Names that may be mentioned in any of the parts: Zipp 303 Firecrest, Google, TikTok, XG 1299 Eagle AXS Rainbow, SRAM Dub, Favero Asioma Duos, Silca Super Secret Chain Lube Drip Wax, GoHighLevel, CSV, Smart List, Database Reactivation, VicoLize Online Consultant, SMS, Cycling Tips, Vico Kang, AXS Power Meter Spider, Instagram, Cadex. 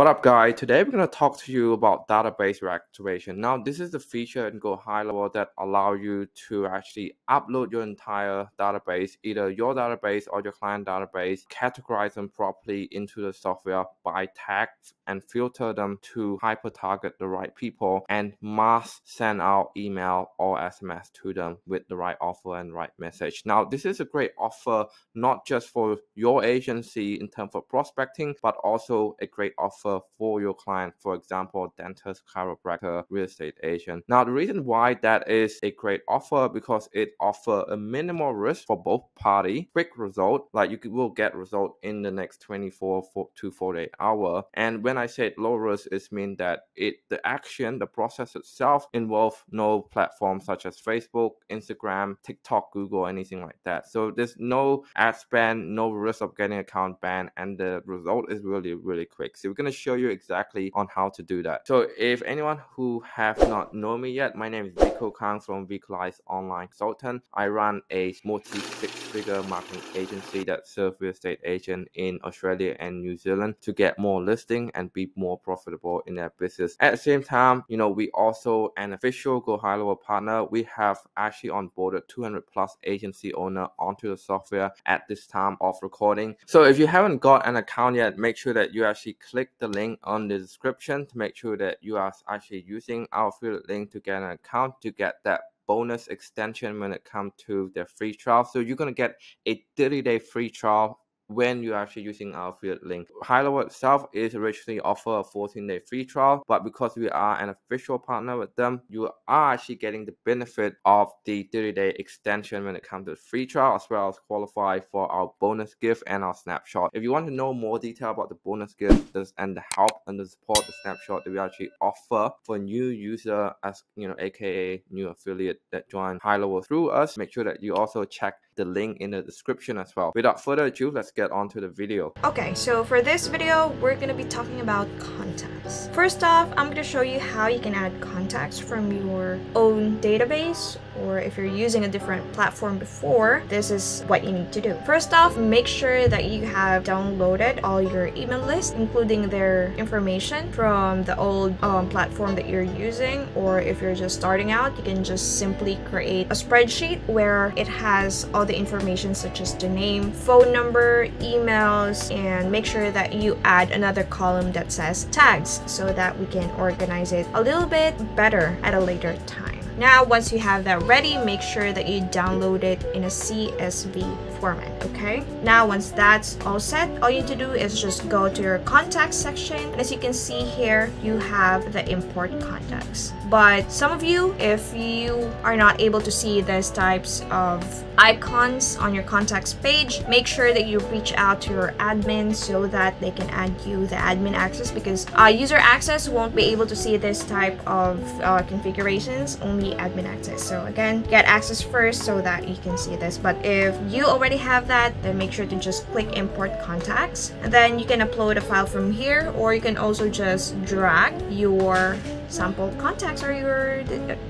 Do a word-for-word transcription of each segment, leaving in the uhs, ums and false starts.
What up, guys? Today we're going to talk to you about database reactivation. Now, this is the feature in GoHighLevel that allow you to actually upload your entire database, either your database or your client database, categorize them properly into the software by tags, and filter them to hyper-target the right people, and mass send out email or S M S to them with the right offer and right message. Now, this is a great offer, not just for your agency in terms of prospecting, but also a great offer for your client, for example, dentist, chiropractor, real estate agent. Now, the reason why that is a great offer because it offers a minimal risk for both parties, quick result, like you will get result in the next twenty-four to forty-eight hours. And when I say low risk, it means that it the action, the process itself involves no platform such as Facebook, Instagram, TikTok, Google, anything like that. So there's no ad spend, no risk of getting account banned, and the result is really, really quick. So we're going to show you exactly on how to do that. So if anyone who have not known me yet, my name is Vico Kang from VicoLize Online Consultant. I run a multi-six-figure marketing agency that serves real estate agents in Australia and New Zealand to get more listing and be more profitable in their business. At the same time, you know, we also an official GoHighLevel partner. We have actually onboarded two hundred plus agency owner onto the software at this time of recording. So if you haven't got an account yet, make sure that you actually click the link on the description to make sure that you are actually using our affiliate link to get an account to get that bonus extension when it comes to the free trial. So you're going to get a thirty day free trial when you're actually using our affiliate link. GoHighLevel itself is originally offer a fourteen day free trial, but because we are an official partner with them, you are actually getting the benefit of the thirty day extension when it comes to the free trial, as well as qualify for our bonus gift and our snapshot. If you want to know more detail about the bonus gift and the help and the support, the snapshot that we actually offer for new user, as you know, aka new affiliate that join GoHighLevel through us, make sure that you also check the link in the description as well. Without further ado, let's get on to the video. Okay, so for this video, we're going to be talking about contacts. First off, I'm going to show you how you can add contacts from your own database, or if you're using a different platform before, this is what you need to do. First off, make sure that you have downloaded all your email list, including their information from the old um, platform that you're using, or if you're just starting out, you can just simply create a spreadsheet where it has all the information such as the name, phone number, emails, and make sure that you add another column that says tags so that we can organize it a little bit better at a later time. Now, once you have that ready, make sure that you download it in a C S V format, okay? Now, once that's all set, all you need to do is just go to your contact section. And as you can see here, you have the import contacts. But some of you, if you are not able to see these types of icons on your contacts page, make sure that you reach out to your admin so that they can add you the admin access, because uh, user access won't be able to see this type of uh, configurations, only admin access. So again, get access first so that you can see this. But if you already have that, then make sure to just click import contacts, and then you can upload a file from here, or you can also just drag your sample contacts or your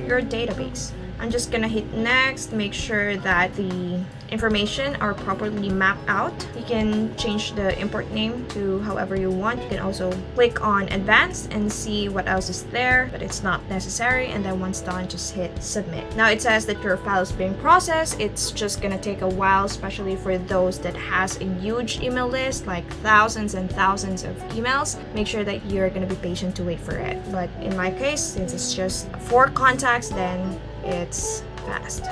your database. I'm just gonna hit next, make sure that the information are properly mapped out. You can change the import name to however you want. You can also click on advanced and see what else is there, but it's not necessary. And then once done, just hit submit. Now it says that your file is being processed. It's just gonna take a while, especially for those that has a huge email list, like thousands and thousands of emails. Make sure that you're gonna be patient to wait for it. But in my case, since it's just four contacts, then it's fast.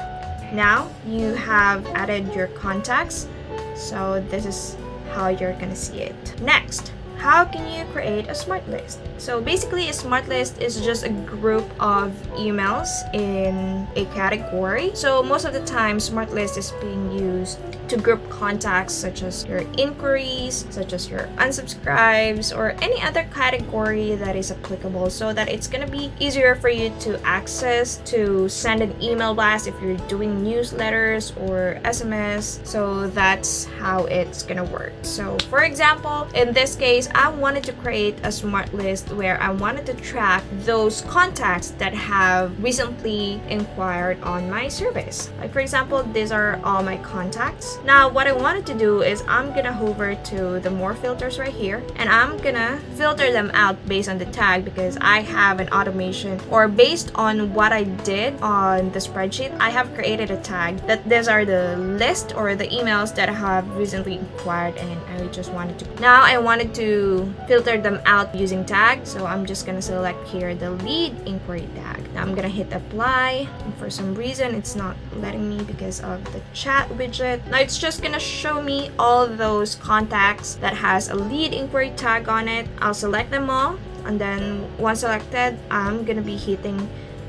Now you have added your contacts, so this is how you're gonna see it. Next, how can you create a smart list? So basically, a smart list is just a group of emails in a category. So most of the time, smart list is being used to group contacts such as your inquiries, such as your unsubscribes, or any other category that is applicable, so that it's going to be easier for you to access, to send an email blast if you're doing newsletters or S M S. So that's how it's going to work. So for example, in this case, I wanted to create a smart list where I wanted to track those contacts that have recently inquired on my service. Like for example, these are all my contacts. filters. Now what I wanted to do is I'm gonna hover to the more filters right here, and I'm gonna filter them out based on the tag, because I have an automation, or based on what I did on the spreadsheet, I have created a tag that these are the list or the emails that I have recently acquired, and I just wanted to now I wanted to filter them out using tag. So I'm just gonna select here the lead inquiry tag. Now I'm gonna hit apply, and for some reason it's not letting me because of the chat widget. Now it's just gonna show me all those contacts that has a lead inquiry tag on it. I'll select them all, and then once selected, I'm gonna be hitting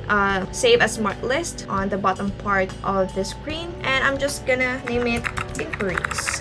uh, save as smart list on the bottom part of the screen, and I'm just gonna name it inquiries.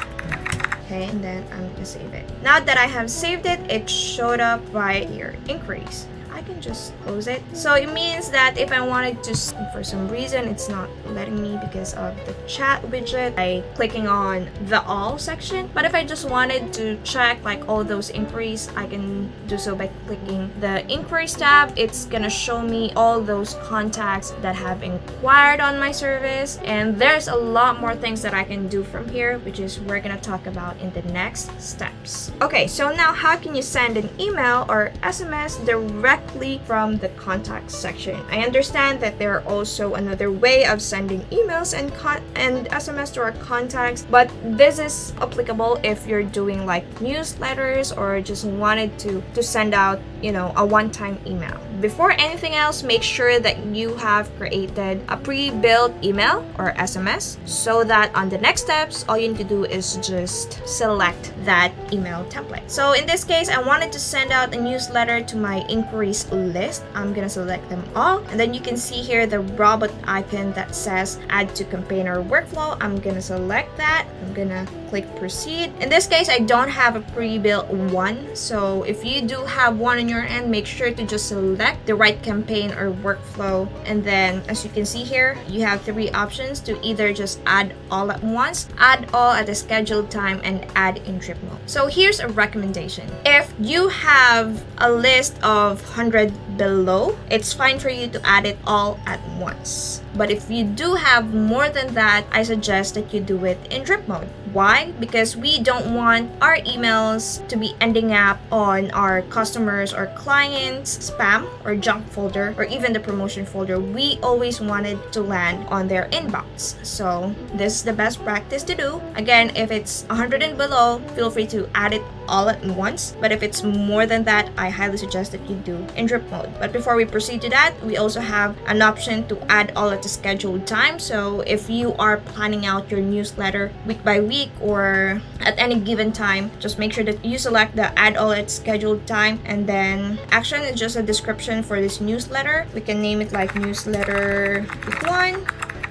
Okay, and then I'm gonna save it. Now that I have saved it, it showed up right here, inquiries. I can just close it. So it means that if I wanted to, for some reason it's not letting me because of the chat widget by clicking on the all section, but if I just wanted to check like all those inquiries, I can do so by clicking the inquiries tab. It's gonna show me all those contacts that have inquired on my service, and there's a lot more things that I can do from here, which is we're gonna talk about in the next steps. Okay, so now how can you send an email or S M S directly from the contact section? I understand that there are also another way of sending emails and con and S M S to our contacts, but this is applicable if you're doing like newsletters or just wanted to to send out, you know, a one-time email. Before anything else, make sure that you have created a pre-built email or S M S so that on the next steps, all you need to do is just select that email template. So in this case, I wanted to send out a newsletter to my inquiries list. I'm gonna select them all, and then you can see here the robot icon that says add to campaign or workflow. I'm gonna select that. I'm gonna click proceed. In this case, I don't have a pre-built one, so if you do have one on your end, make sure to just select the right campaign or workflow, and then as you can see here, you have three options to either just add all at once, add all at a scheduled time, and add in trip mode. So here's a recommendation. If you have a list of one hundred below, it's fine for you to add it all at once. But if you do have more than that, I suggest that you do it in drip mode. Why? Because we don't want our emails to be ending up on our customers or clients' spam or junk folder or even the promotion folder. We always wanted to land on their inbox. So this is the best practice to do. Again, if it's one hundred and below, feel free to add it all at once, but if it's more than that, I highly suggest that you do in drip mode. But before we proceed to that, we also have an option to add all at a scheduled time. So if you are planning out your newsletter week by week or at any given time, just make sure that you select the add all at scheduled time, and then action is just a description for this newsletter. We can name it like newsletter week one.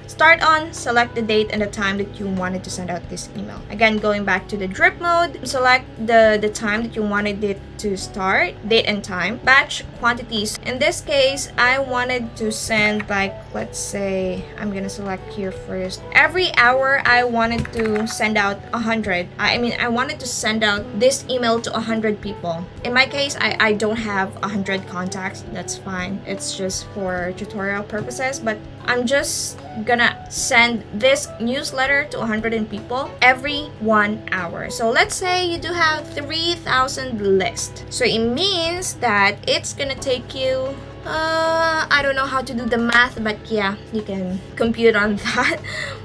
Start on, select the date and the time that you wanted to send out this email. Again, going back to the drip mode, select the, the time that you wanted it to start, date and time, batch quantities. In this case, I wanted to send like, let's say, I'm gonna select here first. Every hour I wanted to send out one hundred. I mean, I wanted to send out this email to one hundred people. In my case, I, I don't have one hundred contacts. That's fine. It's just for tutorial purposes, but I'm just gonna send this newsletter to one hundred people every one hour. So let's say you do have three thousand lists. So it means that it's gonna take you, uh, I don't know how to do the math, but yeah, you can compute on that.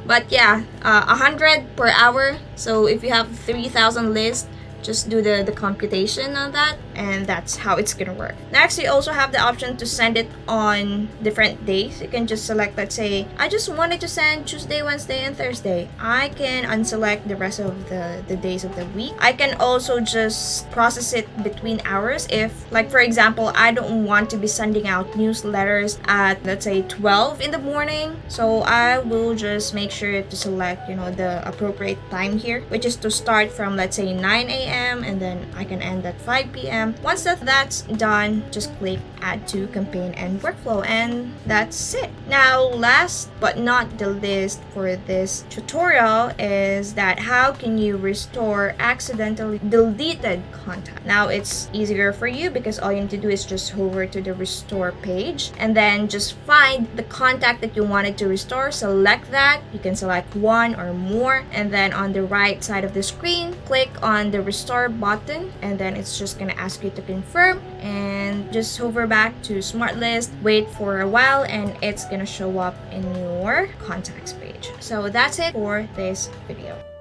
But yeah, uh, one hundred per hour. So if you have three thousand lists, just do the, the computation on that, and that's how it's gonna work. Next, you also have the option to send it on different days. You can just select, let's say, I just wanted to send Tuesday, Wednesday, and Thursday. I can unselect the rest of the, the days of the week. I can also just process it between hours. If, like for example, I don't want to be sending out newsletters at, let's say, twelve in the morning. So I will just make sure to select, you know, the appropriate time here, which is to start from, let's say, nine a m ten a m and then I can end at five p m Once that, that's done, just click add to campaign and workflow, and that's it. Now, last but not the least for this tutorial is that how can you restore accidentally deleted content. Now, it's easier for you because all you need to do is just hover to the restore page and then just find the contact that you wanted to restore. Select that. You can select one or more, and then on the right side of the screen, click on the restore button, and then it's just gonna ask you to confirm, and just hover back to smart list, wait for a while, and it's gonna show up in your contacts page. So that's it for this video.